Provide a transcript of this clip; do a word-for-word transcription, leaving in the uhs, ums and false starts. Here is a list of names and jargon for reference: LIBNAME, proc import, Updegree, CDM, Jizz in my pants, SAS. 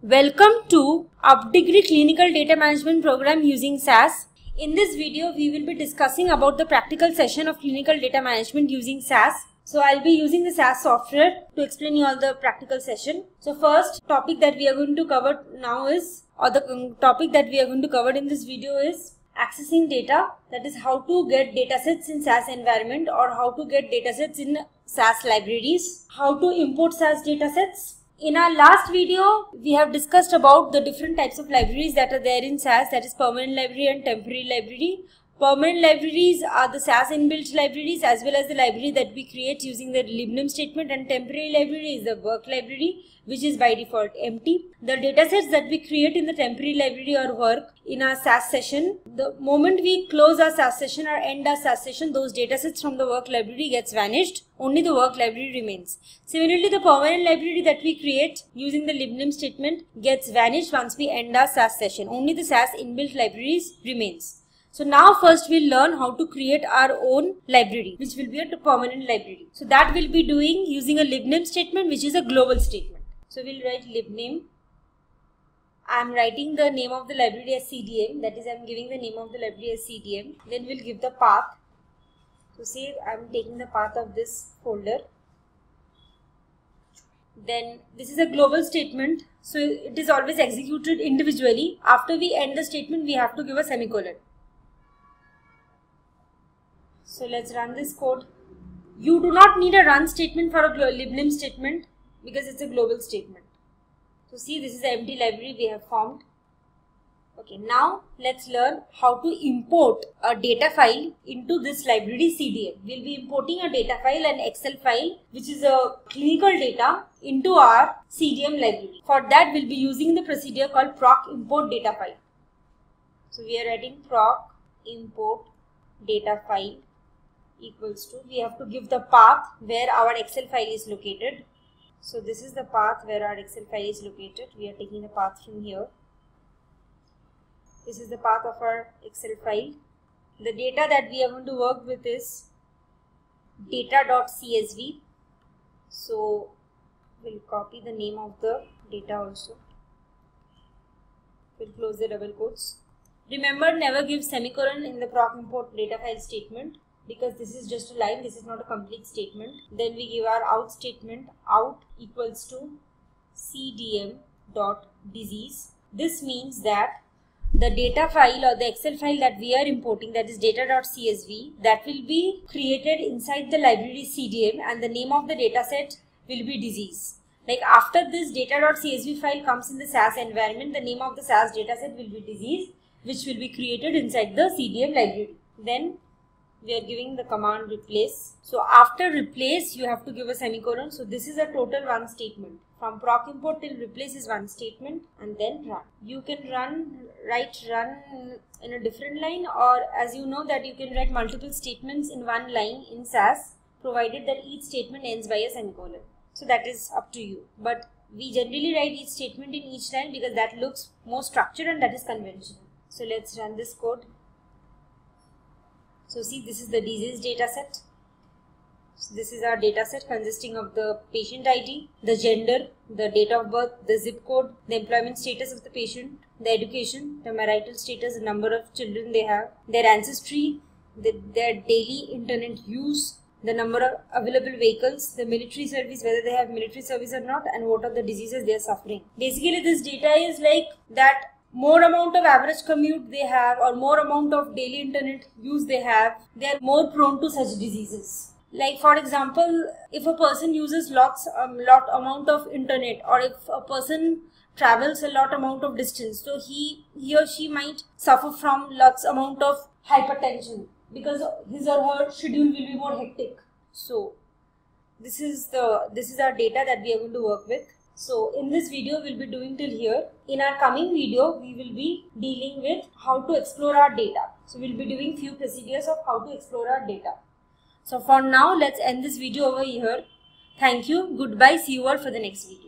Welcome to Updegree Clinical Data Management Program using S A S. In this video, we will be discussing about the practical session of clinical data management using S A S. So I'll be using the S A S software to explain you all the practical session. So first topic that we are going to cover now is, or the topic that we are going to cover in this video is accessing data. That is how to get datasets in S A S environment or how to get datasets in S A S libraries. How to import S A S datasets. In our last video, we have discussed about the different types of libraries that are there in S A S, that is permanent library and temporary library. Permanent libraries are the S A S inbuilt libraries as well as the library that we create using the LIBNAME statement, and temporary library is the work library which is by default empty. The datasets that we create in the temporary library or work in our S A S session, the moment we close our S A S session or end our S A S session, those datasets from the work library gets vanished. Only the work library remains. Similarly, the permanent library that we create using the LIBNAME statement gets vanished once we end our S A S session. Only the S A S inbuilt libraries remains. So now first we'll learn how to create our own library, which will be a permanent library. So that we'll be doing using a LIBNAME statement, which is a global statement. So we'll write LIBNAME. I'm writing the name of the library as C D M. That is, I'm giving the name of the library as C D M. Then we'll give the path. So say I'm taking the path of this folder. Then this is a global statement, so it is always executed individually. After we end the statement, we have to give a semicolon. So let's run this code. You do not need a run statement for a LIBNAME statement because it's a global statement. So see, this is the empty library we have formed. Okay, now let's learn how to import a data file into this library C D M. We'll be importing a data file, an Excel file, which is a clinical data into our C D M library. For that, we'll be using the procedure called proc import data file. So we are writing proc import data file equals to, we have to give the path where our Excel file is located. So this is the path where our Excel file is located. We are taking the path from here. This is the path of our Excel file. The data that we are going to work with is data dot C S V. So we'll copy the name of the data also. We'll close the double quotes. Remember, never give semicolon in the proc import data file statement, because this is just a line, this is not a complete statement. Then we give our out statement, out equals to C D M dot disease. This means that the data file or the Excel file that we are importing, that is data dot C S V, that will be created inside the library C D M, and the name of the dataset will be disease. Like after this data dot C S V file comes in the S A S environment, the name of the S A S dataset will be disease, which will be created inside the C D M library. Then we are giving the command replace. So after replace, you have to give a semicolon. So this is a total one statement. From proc import till replace is one statement, and then run. You can run, write run in a different line, or as you know that you can write multiple statements in one line in S A S, provided that each statement ends by a semicolon. So that is up to you. But we generally write each statement in each line because that looks more structured and that is conventional. So let's run this code. So see, this is the disease dataset. So this is our dataset consisting of the patient I D, the gender, the date of birth, the zip code, the employment status of the patient, the education, the marital status, the number of children they have, their ancestry, the, their daily internet use, the number of available vehicles, the military service, whether they have military service or not, and what are the diseases they are suffering. Basically, this data is like that. More amount of average commute they have, or more amount of daily internet use they have, they are more prone to such diseases. Like for example, if a person uses lots um, lot amount of internet, or if a person travels a lot amount of distance, so he he or she might suffer from lots amount of hypertension because his or her schedule will be more hectic. So this is the this is our data that we are going to work with. So in this video we'll be doing till here. In our coming video we will be dealing with how to explore our data. So we'll be doing few procedures of how to explore our data. So for now let's end this video over here. Thank you. Goodbye. See you all for the next video.